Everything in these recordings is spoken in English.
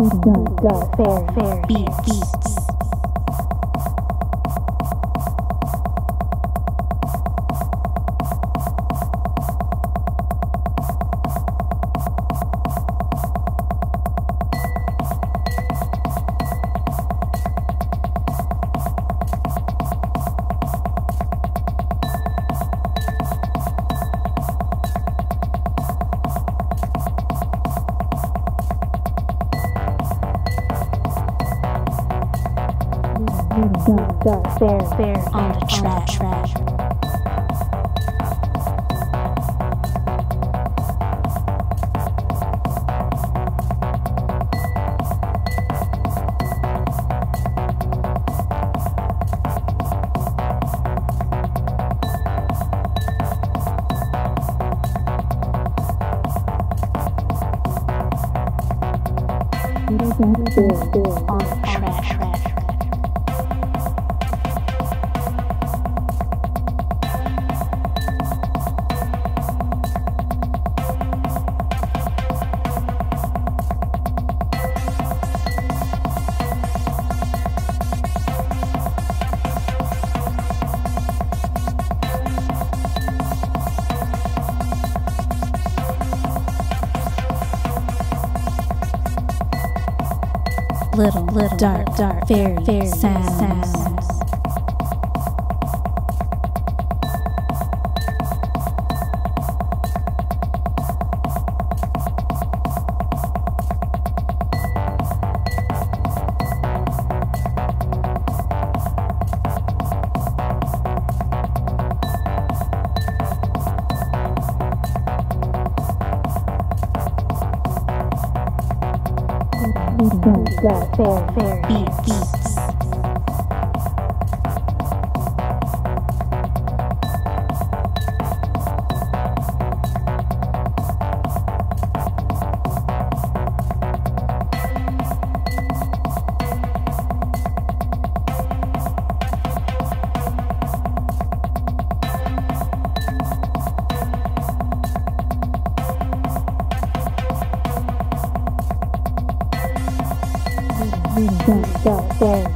Fair Beats. Fair on the track. Little dark, fair sounds. Fair beats.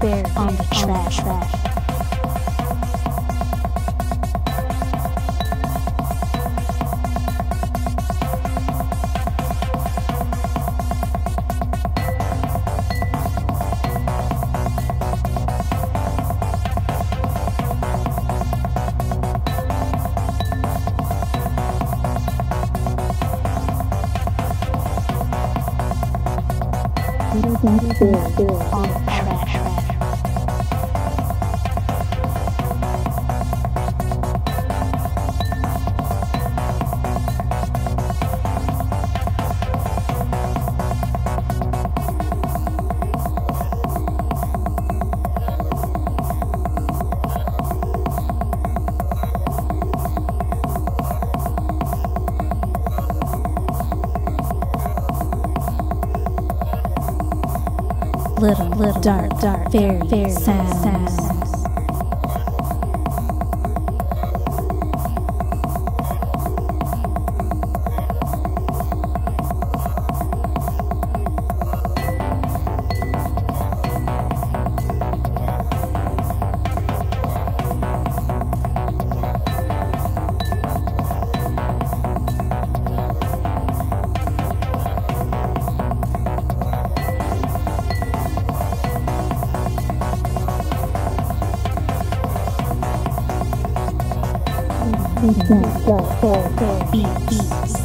Bear on the trash. Little dark, fair sounds. Fair beats.